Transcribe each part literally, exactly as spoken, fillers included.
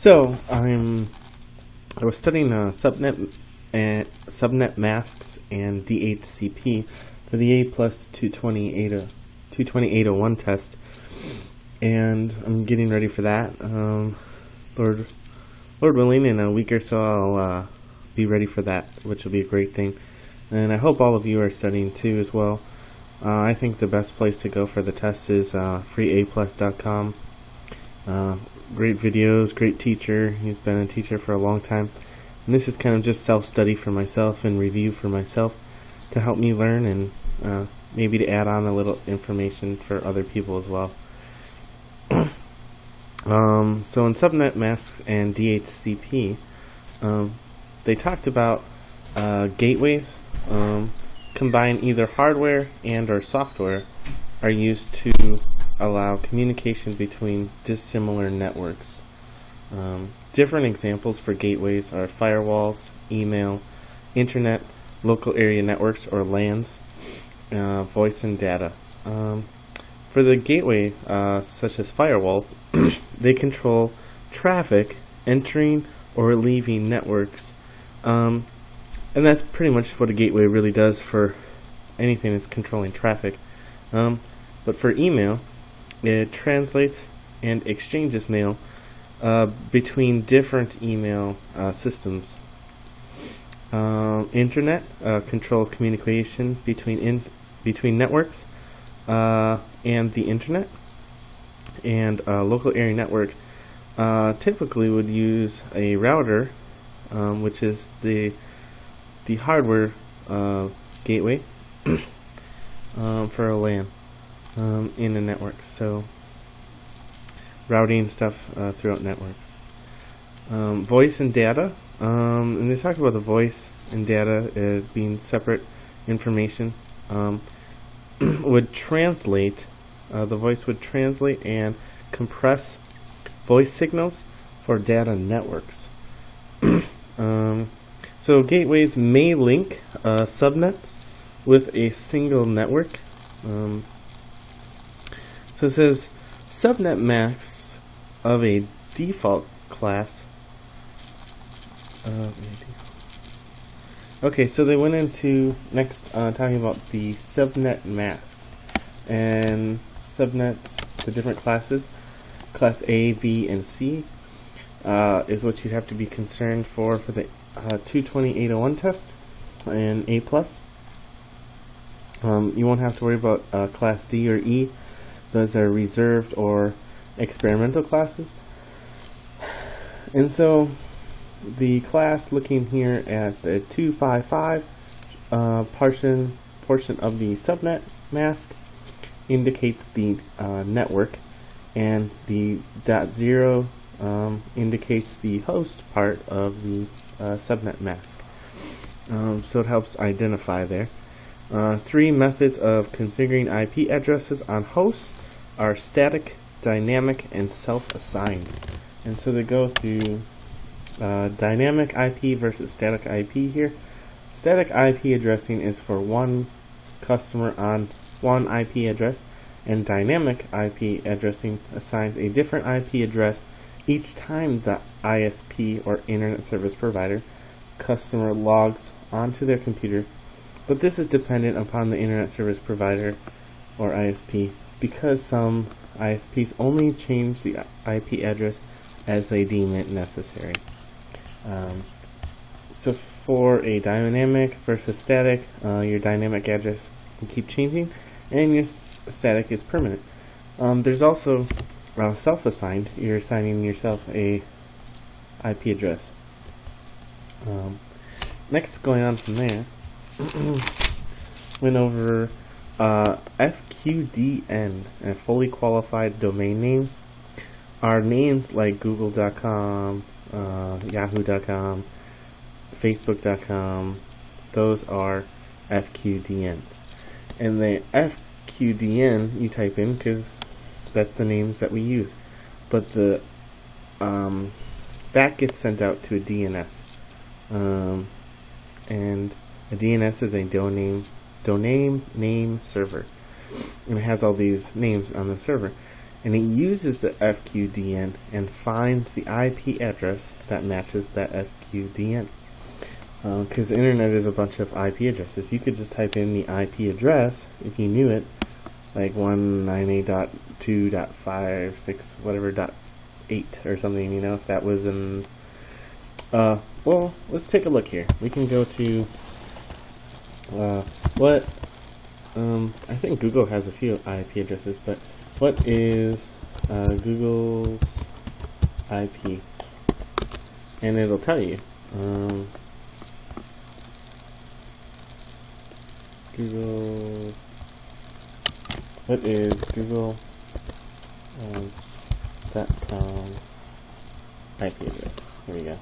So I'm I was studying uh, subnet and uh, subnet masks and D H C P for the A plus two twenty eight oh one test, and I'm getting ready for that. Um, Lord, Lord willing, in a week or so I'll uh, be ready for that, which will be a great thing. And I hope all of you are studying too as well. Uh, I think the best place to go for the test is uh, free a plus dot com. Uh, great videos, great teacher. He's been a teacher for a long time. And this is kind of just self-study for myself and review for myself to help me learn, and uh, maybe to add on a little information for other people as well. Um, so in subnet masks and D H C P, um, they talked about uh, gateways. Um, combine either hardware and or software are used to allow communication between dissimilar networks. Um, different examples for gateways are firewalls, email, internet, local area networks or LANs, uh, voice and data. Um, for the gateway, uh, such as firewalls, they control traffic entering or leaving networks, um, and that's pretty much what a gateway really does for anything that's controlling traffic. Um, but for email, it translates and exchanges mail uh, between different email uh, systems. Um, internet uh, controls communication between in between networks uh, and the internet, and a local area network uh, typically would use a router, um, which is the the hardware uh, gateway um, for a LAN um, in a network. So routing stuff uh, throughout networks. Um, voice and data, um, and they talked about the voice and data uh, being separate information. Um, would translate uh, the voice would translate and compress voice signals for data networks. um, So gateways may link uh, subnets with a single network. Um, so it says subnet masks of a default class. Uh, okay, so they went into next uh, talking about the subnet masks and subnets, the different classes, class A, B, and C uh, is what you'd have to be concerned for for the Uh, two twenty eight oh one test and A plus. Um, you won't have to worry about uh, class D or E. Those are reserved or experimental classes. And so the class, looking here at the two fifty-five uh, portion portion of the subnet mask, indicates the uh, network, and the dot zero um, indicates the host part of the Uh, subnet mask. Um, so it helps identify there. Uh, three methods of configuring I P addresses on hosts are static, dynamic, and self-assigned. And so they go through uh, dynamic I P versus static I P here. Static I P addressing is for one customer on one I P address, and dynamic I P addressing assigns a different I P address each time the I S P or internet service provider customer logs onto their computer, but this is dependent upon the internet service provider or I S P, because some I S Ps only change the I P address as they deem it necessary. Um, so for a dynamic versus static, uh, your dynamic address can keep changing and your static is permanent. Um, there's also Uh, self-assigned. You're assigning yourself a I P address. Um, next, going on from there, went over uh, F Q D N, and fully qualified domain names are names like google dot com, uh, yahoo dot com, facebook dot com. Those are F Q D Ns, and the F Q D N you type in because that's the names that we use, but the um, that gets sent out to a D N S, um, and a D N S is a domain domain name server, and it has all these names on the server, and it uses the F Q D N and finds the I P address that matches that F Q D N. Because uh, the internet is a bunch of I P addresses. You could just type in the I P address if you knew it, like one ninety-eight dot two dot five six whatever dot eight or something, you know, if that was in uh well, let's take a look here. We can go to uh what um I think Google has a few I P addresses, but what is uh Google's I P? And it'll tell you. Um Google, what is Google um, dot com I P address? Here we go.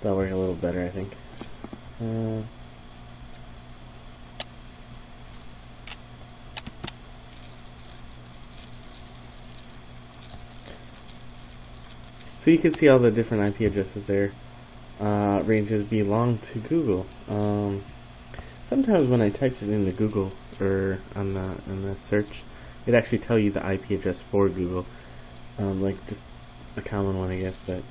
That'll work a little better, I think. Uh, so you can see all the different I P addresses there. Uh, ranges belong to Google. Um, Sometimes when I typed it into Google or on the, on the search, it actually tell you the I P address for Google, um, like just a common one, I guess. But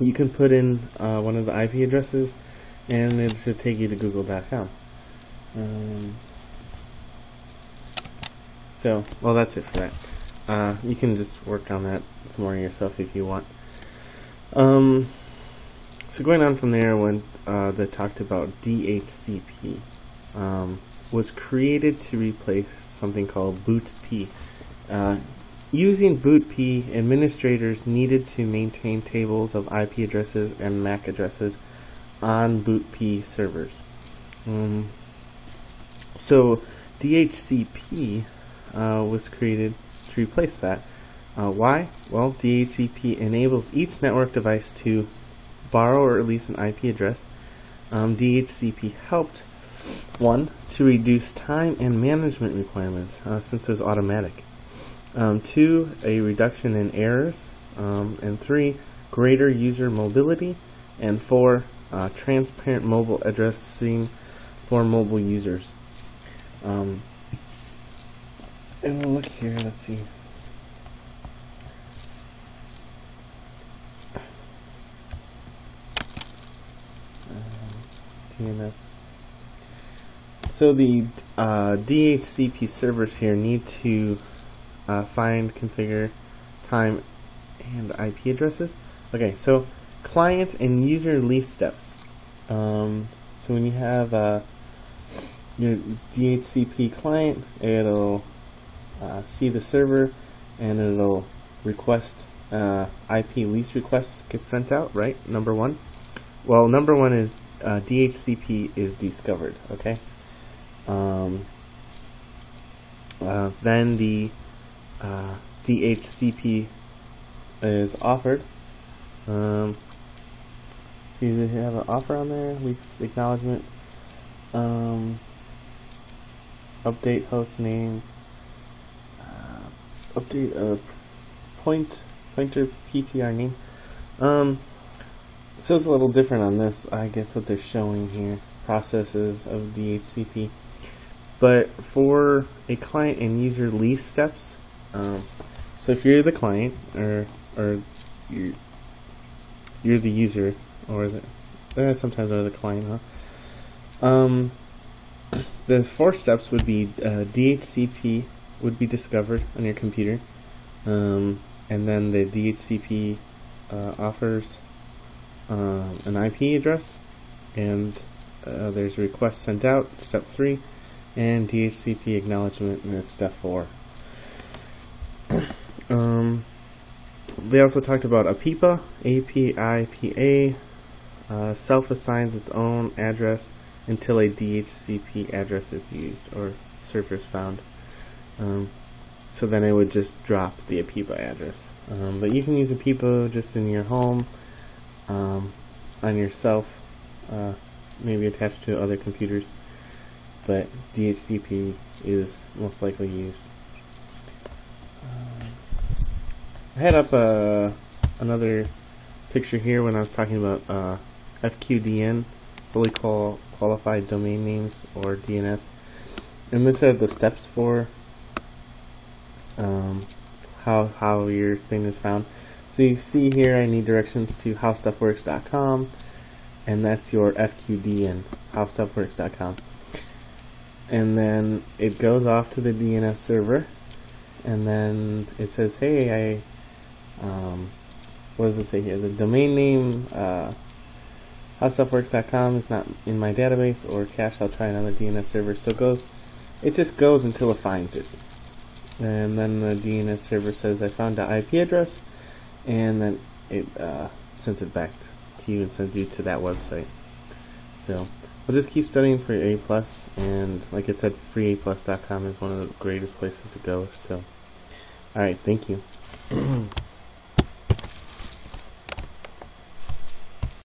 you can put in uh, one of the I P addresses, and it should take you to Google dot com. Um, so, well, that's it for that. Uh, you can just work on that some more yourself if you want. Um, So going on from there, when uh, they talked about D H C P, um, was created to replace something called BootP. Uh, using BootP, administrators needed to maintain tables of I P addresses and M A C addresses on BootP servers. Um, so D H C P uh, was created to replace that. Uh, why? Well, D H C P enables each network device to borrow or release an I P address. Um, D H C P helped, one, to reduce time and management requirements, uh, since it was automatic. Um, two, a reduction in errors. Um, and three, greater user mobility. And four, uh, transparent mobile addressing for mobile users. Um, and we'll look here, let's see. D N S. So the uh, D H C P servers here need to uh, find, configure, time, and I P addresses. Okay, so client and user release steps. Um, so when you have uh, your D H C P client, it'll uh, see the server and it'll request uh, I P release requests get sent out, right? Number one. Well, number one is Uh, D H C P is discovered, okay? Um, uh, then the uh, D H C P is offered. Um, see, they have an offer on there, leaks acknowledgement, um, update host name, uh, update uh, point pointer P T R name. Um, So it's a little different on this, I guess, what they're showing here, processes of D H C P. But for a client and user release steps, um, so if you're the client or or you're, you're the user, or the, uh, sometimes are the client, huh? Um, the four steps would be uh, D H C P would be discovered on your computer, um, and then the D H C P uh, offers Uh, an I P address, and uh, there's a request sent out, step three, and D H C P acknowledgement is step four. Um, they also talked about A P I P A, A P I P A uh, self-assigns its own address until a D H C P address is used or server is found. Um, so then it would just drop the A P I P A address. Um, but you can use A P I P A just in your home. Um, on yourself, uh, maybe attached to other computers, but D H C P is most likely used. Um, I had up uh, another picture here when I was talking about uh, F Q D N, fully qual qualified domain names, or D N S, and this had the steps for um, how, how your thing is found. So you see here I need directions to how stuff works dot com, and that's your F Q D N, how stuff works dot com. And then it goes off to the D N S server, and then it says, hey, I, um, what does it say here? The domain name, uh, how stuff works dot com is not in my database or cache. I'll try another D N S server. So it goes, it just goes until it finds it. And then the D N S server says, I found the I P address, and then it uh, sends it back to you and sends you to that website. So we'll just keep studying for A plus, and like I said, free a plus dot com is one of the greatest places to go. So, all right, thank you.